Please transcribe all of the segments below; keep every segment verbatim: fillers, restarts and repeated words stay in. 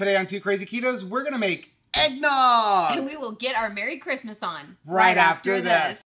Today on Two Crazy Ketos, we're going to make eggnog. And we will get our Merry Christmas on. Right, right after, after this. this.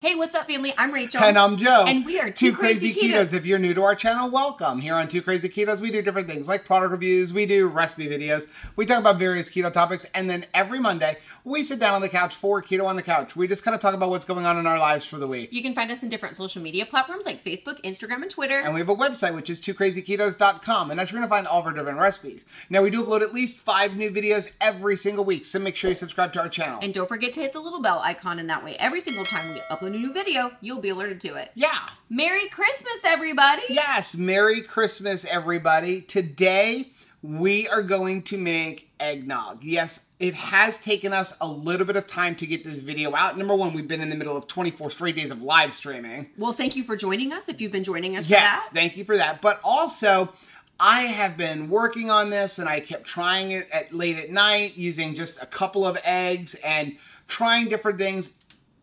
Hey, what's up, family? I'm Rachel. And I'm Joe. And we are Two, Two Crazy, Crazy Ketos. Ketos. If you're new to our channel, welcome. Here on Two Crazy Ketos, we do different things like product reviews, we do recipe videos, we talk about various keto topics, and then every Monday, we sit down on the couch for Keto on the Couch. We just kind of talk about what's going on in our lives for the week. You can find us in different social media platforms like Facebook, Instagram, and Twitter. And we have a website, which is two crazy ketos dot com, and that's where you're going to find all of our different recipes. Now, we do upload at least five new videos every single week, so make sure you subscribe to our channel. And don't forget to hit the little bell icon, and that way, every single time we upload a new video, you'll be alerted to it. Yeah. Merry Christmas, everybody. Yes, Merry Christmas, everybody. Today, we are going to make eggnog. Yes, it has taken us a little bit of time to get this video out. Number one, we've been in the middle of twenty-four straight days of live streaming. Well, thank you for joining us if you've been joining us for that. Yes, thank you for that. But also, I have been working on this, and I kept trying it at late at night using just a couple of eggs and trying different things,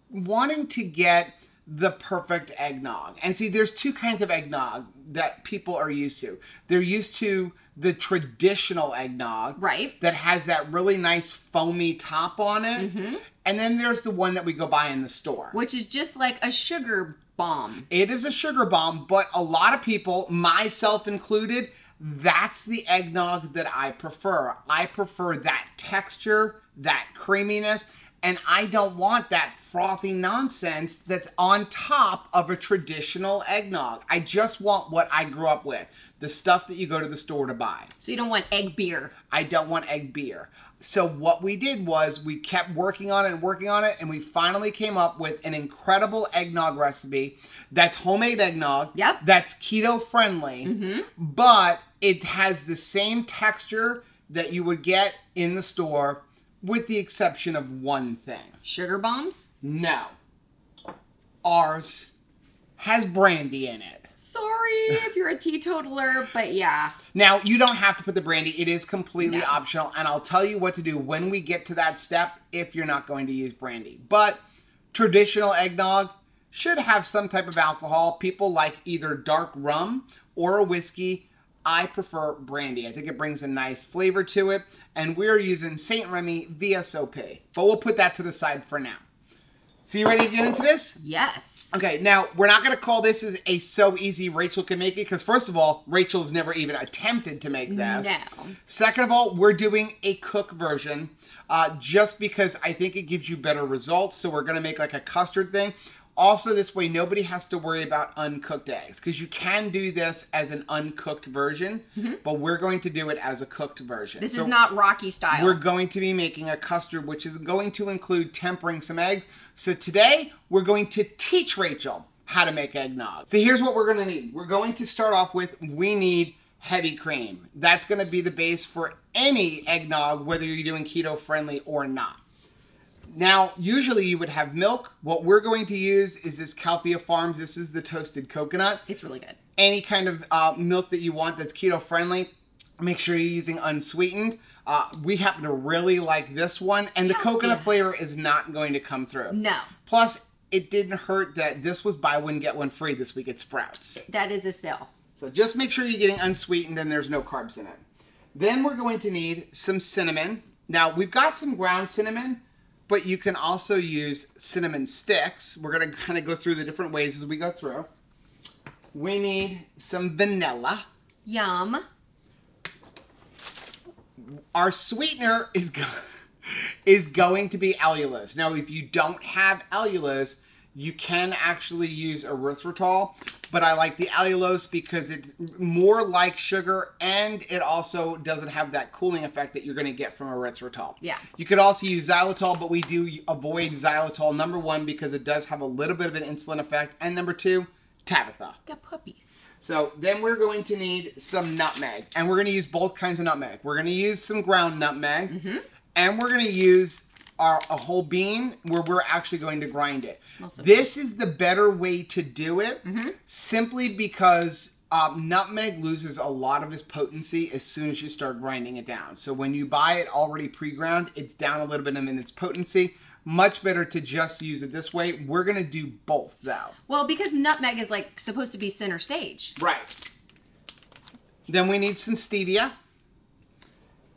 wanting to get the perfect eggnog. And see, there's two kinds of eggnog that people are used to. They're used to the traditional eggnog, right, that has that really nice foamy top on it. Mm-hmm. And then there's the one that we go buy in the store, which is just like a sugar bomb. It is a sugar bomb, but a lot of people, myself included, that's the eggnog that I prefer. I prefer that texture, that creaminess. And I don't want that frothy nonsense that's on top of a traditional eggnog. I just want what I grew up with, the stuff that you go to the store to buy. So you don't want egg beer. I don't want egg beer. So what we did was we kept working on it and working on it, and we finally came up with an incredible eggnog recipe that's homemade eggnog, yep, that's keto-friendly, mm-hmm, but it has the same texture that you would get in the store, with the exception of one thing. Sugar bombs? No. Ours has brandy in it. Sorry if you're a teetotaler, but yeah. Now, you don't have to put the brandy. It is completely no. optional, and I'll tell you what to do when we get to that step if you're not going to use brandy. But traditional eggnog should have some type of alcohol. People like either dark rum or a whiskey. I prefer brandy. I think it brings a nice flavor to it. And we're using Saint Remy V S O P. But we'll put that to the side for now. So you ready to get into this? Yes. Okay, now we're not going to call this as a so easy Rachel can make it, because first of all, Rachel's never even attempted to make this. No. Second of all, we're doing a cook version uh, just because I think it gives you better results. So we're going to make like a custard thing. Also, this way, nobody has to worry about uncooked eggs, because you can do this as an uncooked version, mm-hmm, but we're going to do it as a cooked version. This so is not Rocky style. We're going to be making a custard, which is going to include tempering some eggs. So today, we're going to teach Rachel how to make eggnog. So here's what we're going to need. We're going to start off with, we need heavy cream. That's going to be the base for any eggnog, whether you're doing keto-friendly or not. Now, usually you would have milk. What we're going to use is this Califia Farms. This is the toasted coconut. It's really good. Any kind of uh, milk that you want that's keto-friendly, make sure you're using unsweetened. Uh, we happen to really like this one, and the yeah, coconut yeah. flavor is not going to come through. No. Plus, it didn't hurt that this was buy one, get one free this week at Sprouts. That is a sale. So just make sure you're getting unsweetened and there's no carbs in it. Then we're going to need some cinnamon. Now, we've got some ground cinnamon, but you can also use cinnamon sticks. We're gonna kinda go through the different ways as we go through. We need some vanilla. Yum. Our sweetener is, go is going to be allulose. Now, if you don't have allulose, you can actually use erythritol, but I like the allulose because it's more like sugar, and it also doesn't have that cooling effect that you're going to get from erythritol. Yeah. You could also use xylitol, but we do avoid xylitol, number one, because it does have a little bit of an insulin effect, and number two, Tabitha. The puppies. So then we're going to need some nutmeg, and we're going to use both kinds of nutmeg. We're going to use some ground nutmeg, mm-hmm, and we're going to use Our, a whole bean where we're actually going to grind it. Awesome. This is the better way to do it, mm-hmm, simply because Um, nutmeg loses a lot of its potency as soon as you start grinding it down. So when you buy it already pre-ground, it's down a little bit in its potency. Much better to just use it this way. We're going to do both, though. Well, because nutmeg is like supposed to be center stage. Right. Then we need some stevia.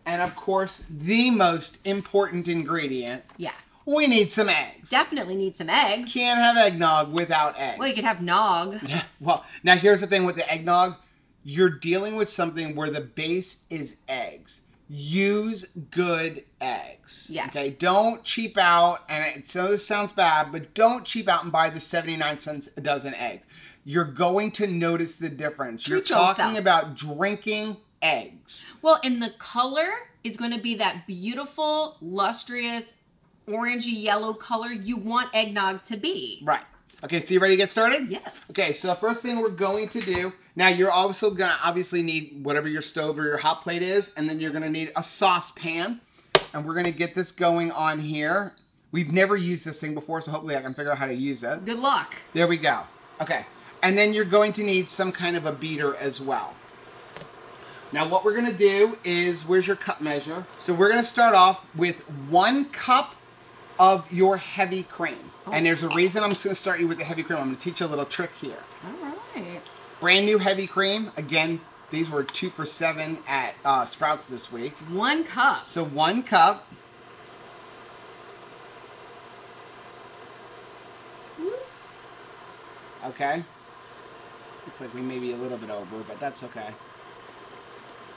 And of course, the most important ingredient. Yeah. We need some eggs. Definitely need some eggs. Can't have eggnog without eggs. Well, you could have nog. Yeah. Well, now here's the thing with the eggnog. You're dealing with something where the base is eggs. Use good eggs. Yes. Okay? Don't cheap out, and it, so this sounds bad, but don't cheap out and buy the seventy-nine cents a dozen eggs. You're going to notice the difference. Treat You're talking yourself. about drinking eggs. Well, and the color is going to be that beautiful, lustrous, orangey yellow color you want eggnog to be. Right. Okay, so you ready to get started? Yes. Okay, so first thing we're going to do, now you're also going to obviously need whatever your stove or your hot plate is, and then you're going to need a saucepan, and we're going to get this going on here. We've never used this thing before, so hopefully I can figure out how to use it. Good luck. There we go. Okay, and then you're going to need some kind of a beater as well. Now what we're going to do is, where's your cup measure? So we're going to start off with one cup of your heavy cream. Oh. And there's a reason I'm just going to start you with the heavy cream. I'm going to teach you a little trick here. All right. Brand new heavy cream. Again, these were two for seven at uh, Sprouts this week. One cup. So one cup. Okay. Looks like we may be a little bit over, but that's okay.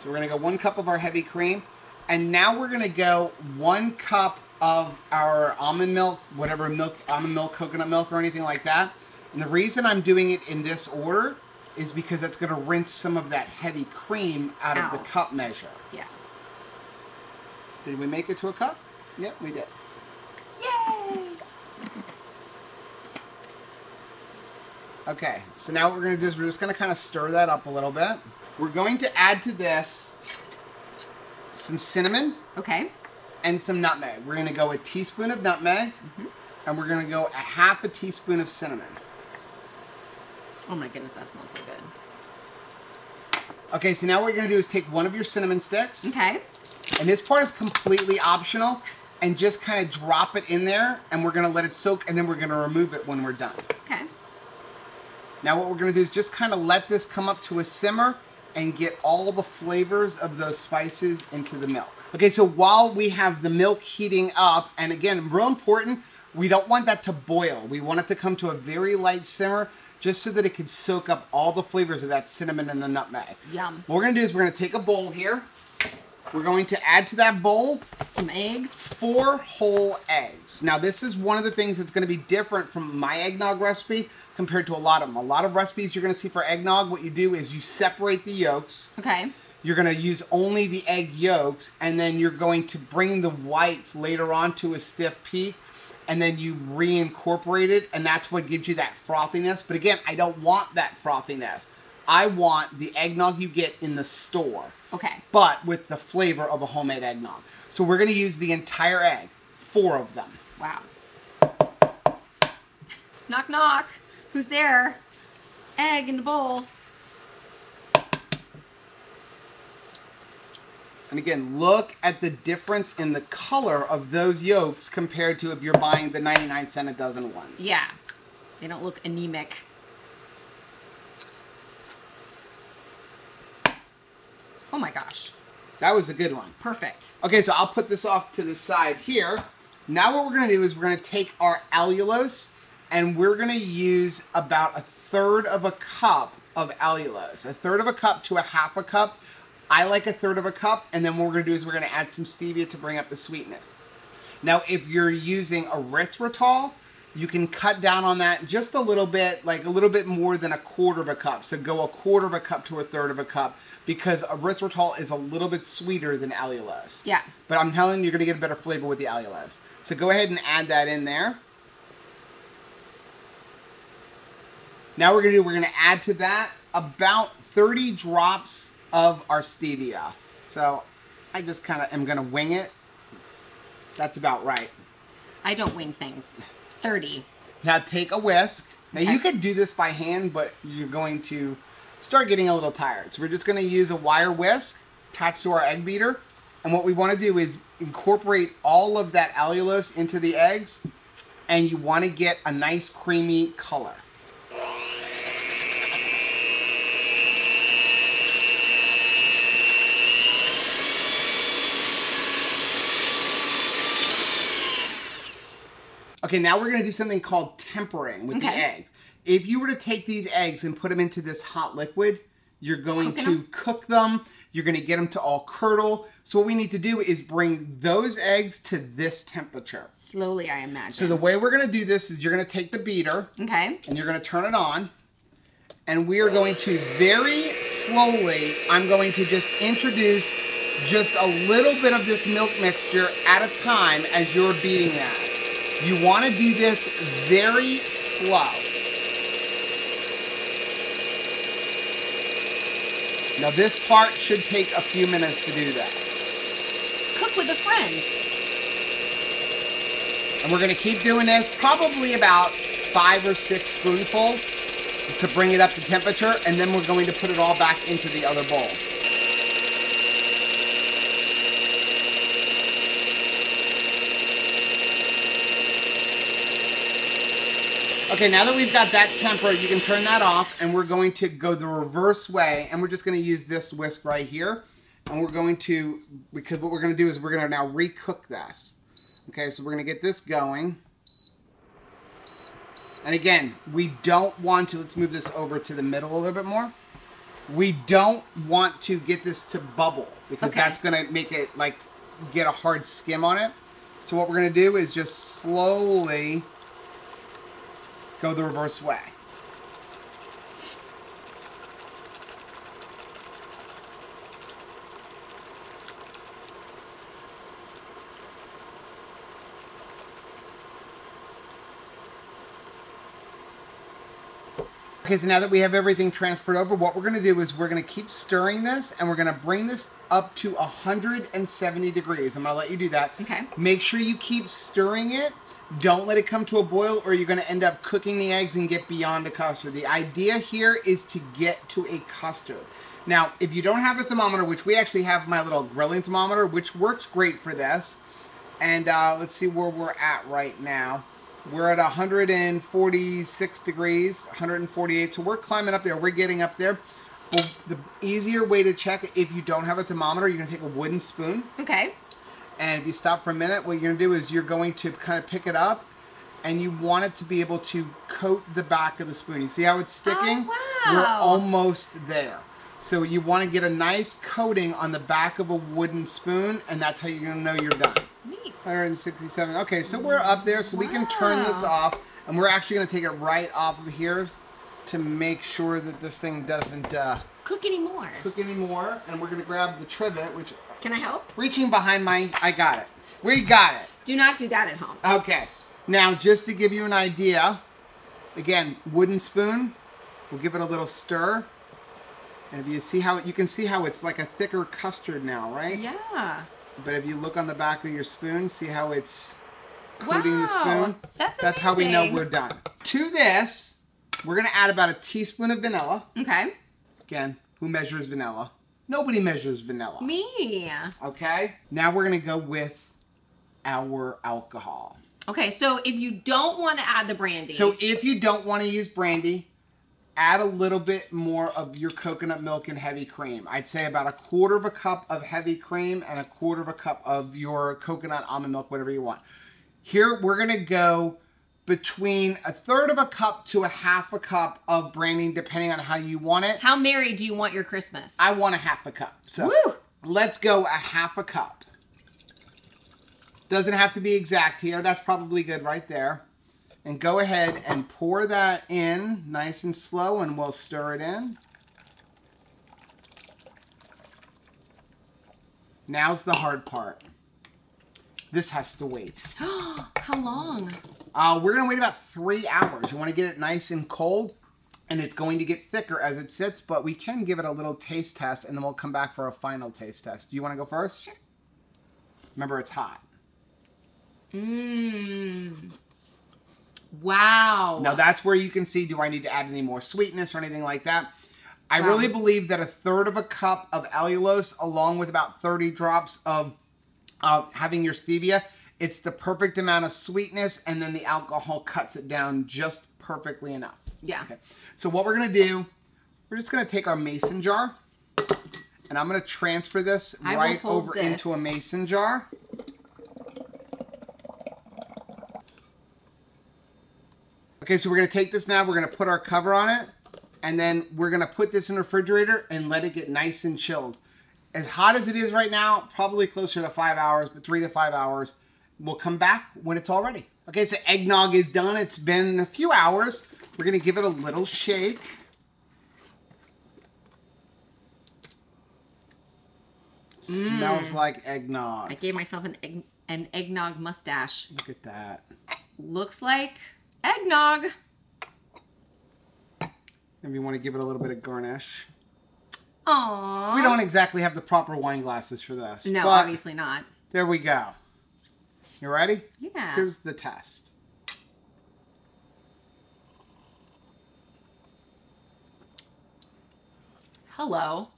So we're going to go one cup of our heavy cream. And now we're going to go one cup of our almond milk, whatever milk, almond milk, coconut milk, or anything like that. And the reason I'm doing it in this order is because that's going to rinse some of that heavy cream out Ow. of the cup measure. Yeah. Did we make it to a cup? Yep, we did. Yay! Okay, so now what we're going to do is we're just going to kind of stir that up a little bit. We're going to add to this some cinnamon. Okay. And some nutmeg. We're going to go a teaspoon of nutmeg, mm-hmm. and we're going to go a half a teaspoon of cinnamon. Oh my goodness, that smells so good. Okay, so now what you're going to do is take one of your cinnamon sticks. Okay. And this part is completely optional, and just kind of drop it in there, and we're going to let it soak, and then we're going to remove it when we're done. Okay. Now what we're going to do is just kind of let this come up to a simmer and get all the flavors of those spices into the milk. Okay, so while we have the milk heating up, and again, real important, we don't want that to boil. We want it to come to a very light simmer just so that it can soak up all the flavors of that cinnamon and the nutmeg. Yum. What we're gonna do is we're gonna take a bowl here. We're going to add to that bowl some eggs. Four whole eggs. Now this is one of the things that's gonna be different from my eggnog recipe compared to a lot of them. A lot of recipes you're gonna see for eggnog, what you do is you separate the yolks. Okay. You're gonna use only the egg yolks, and then you're going to bring the whites later on to a stiff peak, and then you reincorporate it, and that's what gives you that frothiness. But again, I don't want that frothiness. I want the eggnog you get in the store. Okay. But with the flavor of a homemade eggnog. So we're gonna use the entire egg, four of them. Wow. Knock, knock. Who's there? Egg in the bowl. And again, look at the difference in the color of those yolks compared to if you're buying the ninety-nine cent a dozen ones. Yeah. They don't look anemic. Oh my gosh. That was a good one. Perfect. Okay, so I'll put this off to the side here. Now what we're going to do is we're going to take our allulose, and we're going to use about a third of a cup of allulose. A third of a cup to a half a cup. I like a third of a cup, and then what we're going to do is we're going to add some stevia to bring up the sweetness. Now, if you're using erythritol, you can cut down on that just a little bit, like a little bit more than a quarter of a cup. So go a quarter of a cup to a third of a cup, because erythritol is a little bit sweeter than allulose. Yeah. But I'm telling you, you're going to get a better flavor with the allulose. So go ahead and add that in there. Now we're going to do, we're going to add to that about thirty drops of our stevia. So I just kind of am going to wing it. That's about right. I don't wing things. thirty. Now take a whisk. Now okay. You could do this by hand, but you're going to start getting a little tired. So we're just going to use a wire whisk attached to our egg beater. And what we want to do is incorporate all of that allulose into the eggs, and you want to get a nice creamy color. Okay, now we're going to do something called tempering with okay. the eggs. If you were to take these eggs and put them into this hot liquid, you're going Cooking to them. cook them. You're going to get them to all curdle. So what we need to do is bring those eggs to this temperature. Slowly, I imagine. So the way we're going to do this is you're going to take the beater. Okay. And you're going to turn it on. And we are going to very slowly, I'm going to just introduce just a little bit of this milk mixture at a time as you're beating that. You want to do this very slow. Now this part should take a few minutes to do this. Cook with a friend. And we're going to keep doing this probably about five or six spoonfuls to bring it up to temperature, and then we're going to put it all back into the other bowl. Okay, now that we've got that tempered, you can turn that off, and we're going to go the reverse way, and we're just going to use this whisk right here, and we're going to, because what we're going to do is we're going to now recook this. Okay, so we're going to get this going. And again, we don't want to, let's move this over to the middle a little bit more. We don't want to get this to bubble, because okay. that's going to make it, like, get a hard skim on it. So what we're going to do is just slowly go the reverse way. Okay, so now that we have everything transferred over, what we're going to do is we're going to keep stirring this, and we're going to bring this up to one hundred seventy degrees. I'm going to let you do that. Okay. Make sure you keep stirring it. Don't let it come to a boil, or you're going to end up cooking the eggs and get beyond a custard. The idea here is to get to a custard. Now, if you don't have a thermometer, which we actually have my little grilling thermometer, which works great for this. And uh, let's see where we're at right now. We're at one hundred forty-six degrees, one hundred forty-eight. So we're climbing up there. We're getting up there. Well, the easier way to check, if you don't have a thermometer, you're going to take a wooden spoon. Okay. And if you stop for a minute, what you're going to do is you're going to kind of pick it up, and you want it to be able to coat the back of the spoon. You see how it's sticking? Oh, wow. We're almost there. So you want to get a nice coating on the back of a wooden spoon, and that's how you're going to know you're done. Neat. one hundred sixty-seven. Okay, so we're up there, so wow. we can turn this off, and we're actually going to take it right off of here to make sure that this thing doesn't uh, cook anymore. Cook anymore, and we're going to grab the trivet, which... Can I help? Reaching behind my, I got it. We got it. Do not do that at home. Okay. Now, just to give you an idea, again, wooden spoon. We'll give it a little stir. And if you see how, you can see how it's like a thicker custard now, right? Yeah. But if you look on the back of your spoon, see how it's coating wow. the spoon? That's amazing. That's how we know we're done. To this, we're going to add about a teaspoon of vanilla. Okay. Again, who measures vanilla? Nobody measures vanilla. Me. Okay. Now we're going to go with our alcohol. Okay. So if you don't want to add the brandy. So if you don't want to use brandy, add a little bit more of your coconut milk and heavy cream. I'd say about a quarter of a cup of heavy cream and a quarter of a cup of your coconut almond milk, whatever you want. Here we're going to go between a third of a cup to a half a cup of brandy, depending on how you want it. How merry do you want your Christmas? I want a half a cup. So Woo! Let's go a half a cup. Doesn't have to be exact here. That's probably good right there. And go ahead and pour that in nice and slow, and we'll stir it in. Now's the hard part. This has to wait. How long? Uh, we're going to wait about three hours. You want to get it nice and cold, and it's going to get thicker as it sits, but we can give it a little taste test, and then we'll come back for a final taste test. Do you want to go first? Sure. Remember, it's hot. Mmm. Wow. Now, that's where you can see, do I need to add any more sweetness or anything like that? I wow. really believe that a third of a cup of allulose along with about thirty drops of uh, having your stevia, it's the perfect amount of sweetness, and then the alcohol cuts it down just perfectly enough. Yeah. Okay. So what we're going to do, we're just going to take our mason jar, and I'm going to transfer this I right over this. into a mason jar. Okay, so we're going to take this now, we're going to put our cover on it, and then we're going to put this in the refrigerator and let it get nice and chilled. As hot as it is right now, probably closer to five hours, but three to five hours. We'll come back when it's all ready. Okay, so eggnog is done. It's been a few hours. We're going to give it a little shake. Mm. Smells like eggnog. I gave myself an, egg, an eggnog mustache. Look at that. Looks like eggnog. And we want to give it a little bit of garnish. Aww. We don't exactly have the proper wine glasses for this. No, obviously not. There we go. You ready? Yeah. Here's the test. Hello.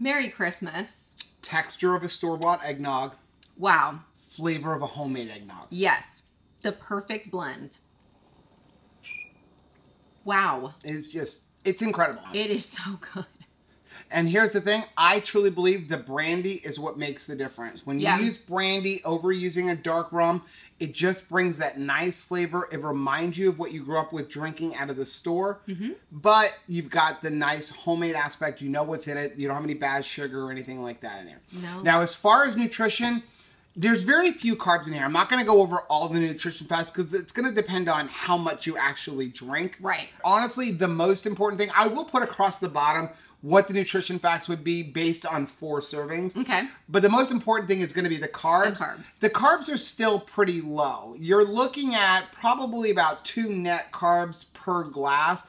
Merry Christmas. Texture of a store-bought eggnog. Wow. Flavor of a homemade eggnog. Yes. The perfect blend. Wow. It's just, it's incredible. It is so good. And here's the thing. I truly believe the brandy is what makes the difference. When you yeah. use brandy over using a dark rum, it just brings that nice flavor. It reminds you of what you grew up with drinking out of the store. Mm-hmm. But you've got the nice homemade aspect. You know what's in it. You don't have any bad sugar or anything like that in there. No. Now, as far as nutrition, there's very few carbs in here. I'm not going to go over all the nutrition facts because it's going to depend on how much you actually drink. Right. Honestly, the most important thing, I will put across the bottom what the nutrition facts would be based on four servings. Okay. But the most important thing is going to be the carbs. The carbs. The carbs are still pretty low. You're looking at probably about two net carbs per glass.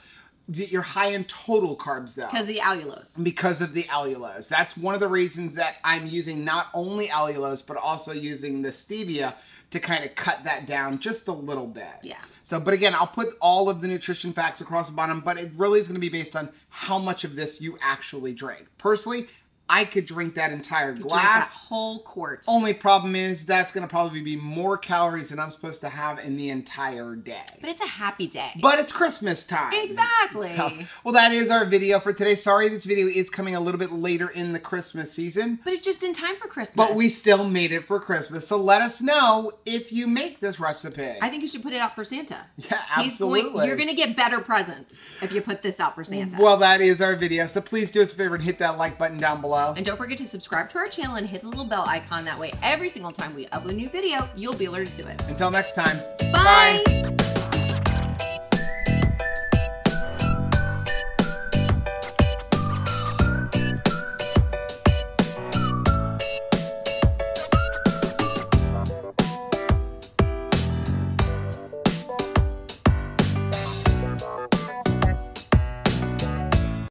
You're high in total carbs, though. Because of the allulose. Because of the allulose. That's one of the reasons that I'm using not only allulose, but also using the stevia to kind of cut that down just a little bit. Yeah. So, but again, I'll put all of the nutrition facts across the bottom, but it really is going to be based on how much of this you actually drink. Personally, I could drink that entire glass. You could drink that whole quart. Only problem is that's going to probably be more calories than I'm supposed to have in the entire day. But it's a happy day. But it's Christmas time. Exactly. So, well, that is our video for today. Sorry, this video is coming a little bit later in the Christmas season. But it's just in time for Christmas. But we still made it for Christmas. So let us know if you make this recipe. I think you should put it out for Santa. Yeah, absolutely. He's going, you're going to get better presents if you put this out for Santa. Well, that is our video. So please do us a favor and hit that like button down below. And don't forget to subscribe to our channel and hit the little bell icon. That way, every single time we upload a new video, you'll be alerted to it. Until next time. Bye. Bye.